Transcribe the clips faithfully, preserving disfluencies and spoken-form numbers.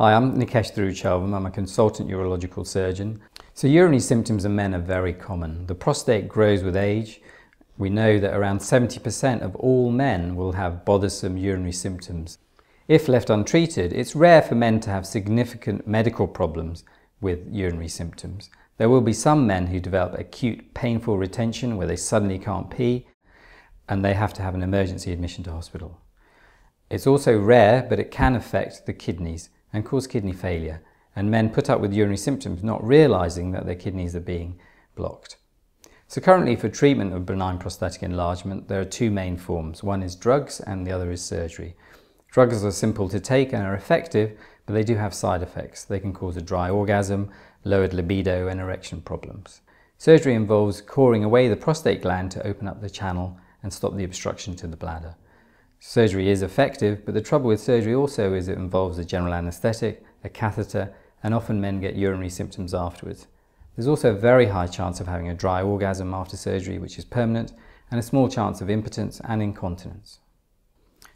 Hi, I'm Nikesh Thiruchelvam. I'm a consultant urological surgeon. So urinary symptoms in men are very common. The prostate grows with age. We know that around seventy percent of all men will have bothersome urinary symptoms. If left untreated, it's rare for men to have significant medical problems with urinary symptoms. There will be some men who develop acute painful retention where they suddenly can't pee and they have to have an emergency admission to hospital. It's also rare, but it can affect the kidneys and cause kidney failure, and men put up with urinary symptoms not realizing that their kidneys are being blocked. So currently, for treatment of benign prostatic enlargement, there are two main forms. One is drugs and the other is surgery. Drugs are simple to take and are effective, but they do have side effects. They can cause a dry orgasm, lowered libido and erection problems. Surgery involves coring away the prostate gland to open up the channel and stop the obstruction to the bladder. Surgery is effective, but the trouble with surgery also is it involves a general anaesthetic, a catheter, and often men get urinary symptoms afterwards. There's also a very high chance of having a dry orgasm after surgery, which is permanent, and a small chance of impotence and incontinence.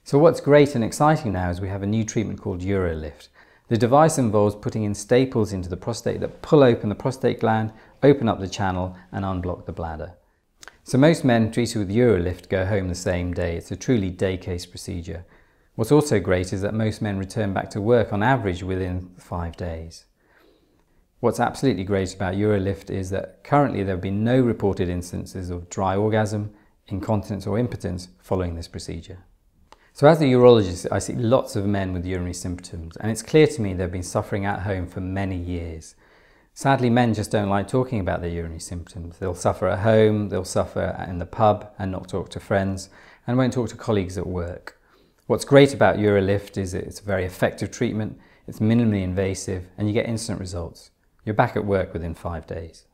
So what's great and exciting now is we have a new treatment called UroLift. The device involves putting in staples into the prostate that pull open the prostate gland, open up the channel, and unblock the bladder. So most men treated with UroLift go home the same day. It's a truly day case procedure. What's also great is that most men return back to work on average within five days. What's absolutely great about UroLift is that currently there have been no reported instances of dry orgasm, incontinence or impotence following this procedure. So as a urologist, I see lots of men with urinary symptoms, and it's clear to me they've been suffering at home for many years. Sadly, men just don't like talking about their urinary symptoms. They'll suffer at home, they'll suffer in the pub and not talk to friends, and won't talk to colleagues at work. What's great about UroLift is it's a very effective treatment, it's minimally invasive, and you get instant results. You're back at work within five days.